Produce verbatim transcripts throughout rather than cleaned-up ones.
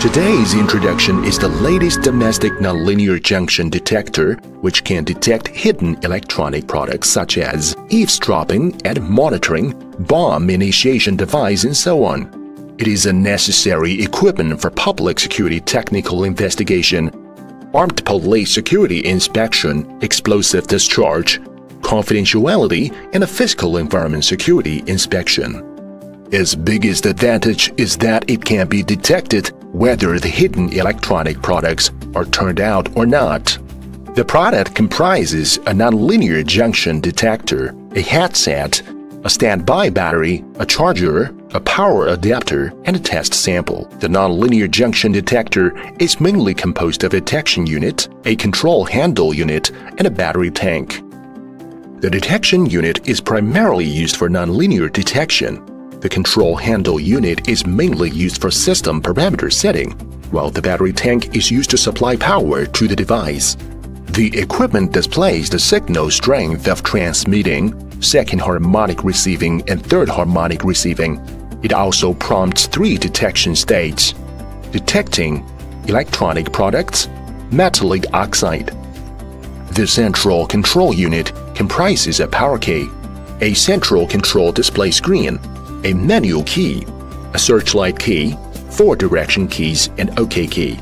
Today's introduction is the latest domestic nonlinear junction detector, which can detect hidden electronic products such as eavesdropping and monitoring, bomb initiation device, and so on. It is a necessary equipment for public security technical investigation, armed police security inspection, explosive discharge, confidentiality, and a physical environment security inspection. Its biggest advantage is that it can be detected whether the hidden electronic products are turned out or not. The product comprises a nonlinear junction detector, a headset, a standby battery, a charger, a power adapter, and a test sample. The nonlinear junction detector is mainly composed of a detection unit, a control handle unit, and a battery tank. The detection unit is primarily used for nonlinear detection. The control handle unit is mainly used for system parameter setting, while the battery tank is used to supply power to the device. The equipment displays the signal strength of transmitting, second harmonic receiving, and third harmonic receiving. It also prompts three detection states: detecting, electronic products, metallic oxide. The central control unit comprises a power key, a central control display screen, a manual key, a searchlight key, four direction keys, and OK key.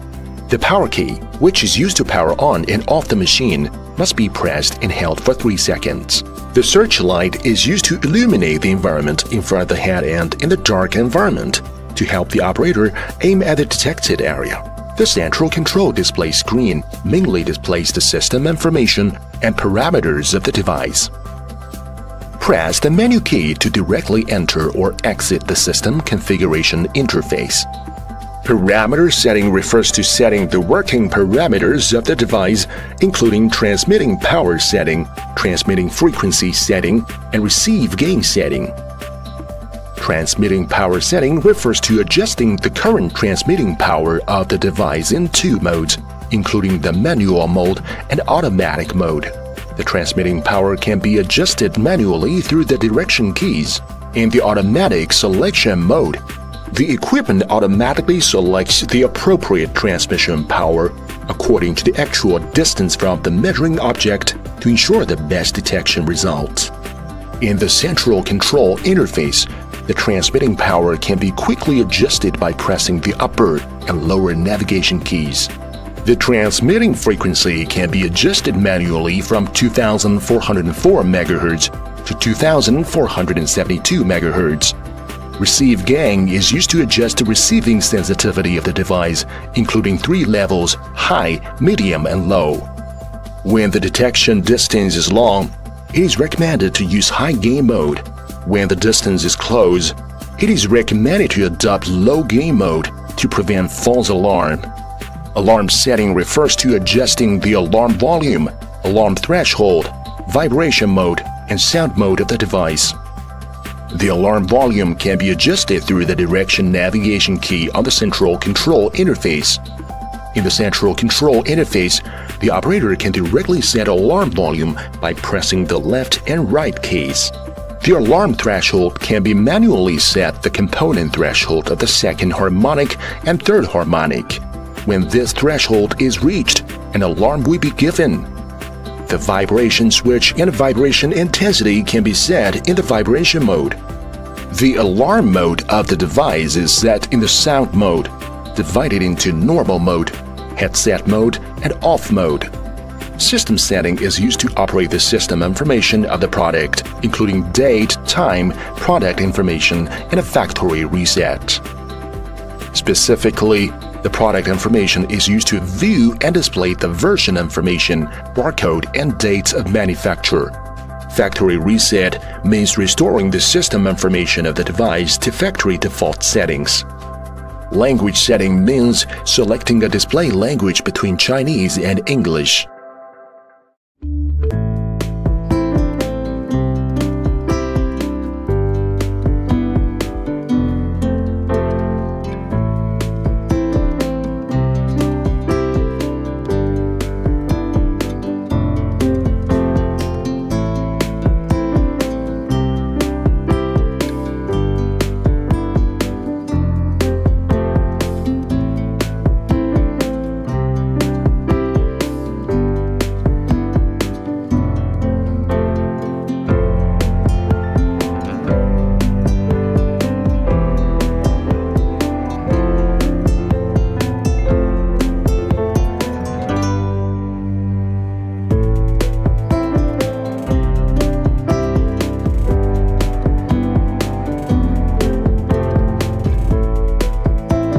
The power key, which is used to power on and off the machine, must be pressed and held for three seconds. The searchlight is used to illuminate the environment in front of the head end in the dark environment to help the operator aim at the detected area. The central control display screen mainly displays the system information and parameters of the device. Press the menu key to directly enter or exit the system configuration interface. Parameter setting refers to setting the working parameters of the device, including transmitting power setting, transmitting frequency setting, and receive gain setting. Transmitting power setting refers to adjusting the current transmitting power of the device in two modes, including the manual mode and automatic mode. The transmitting power can be adjusted manually through the direction keys. In the automatic selection mode, the equipment automatically selects the appropriate transmission power according to the actual distance from the measuring object to ensure the best detection result. In the central control interface, the transmitting power can be quickly adjusted by pressing the upper and lower navigation keys. The transmitting frequency can be adjusted manually from two thousand four hundred four megahertz to two thousand four hundred seventy-two megahertz. Receive gain is used to adjust the receiving sensitivity of the device, including three levels: high, medium, and low. When the detection distance is long, it is recommended to use high gain mode. When the distance is close, it is recommended to adopt low gain mode to prevent false alarm. Alarm setting refers to adjusting the alarm volume, alarm threshold, vibration mode, and sound mode of the device. The alarm volume can be adjusted through the direction navigation key on the central control interface. In the central control interface, the operator can directly set alarm volume by pressing the left and right keys. The alarm threshold can be manually set the component threshold of the second harmonic and third harmonic. When this threshold is reached, an alarm will be given. The vibration switch and vibration intensity can be set in the vibration mode. The alarm mode of the device is set in the sound mode, divided into normal mode, headset mode, and off mode. System setting is used to operate the system information of the product, including date, time, product information, and a factory reset. Specifically, the product information is used to view and display the version information, barcode, and dates of manufacture. Factory reset means restoring the system information of the device to factory default settings. Language setting means selecting a display language between Chinese and English.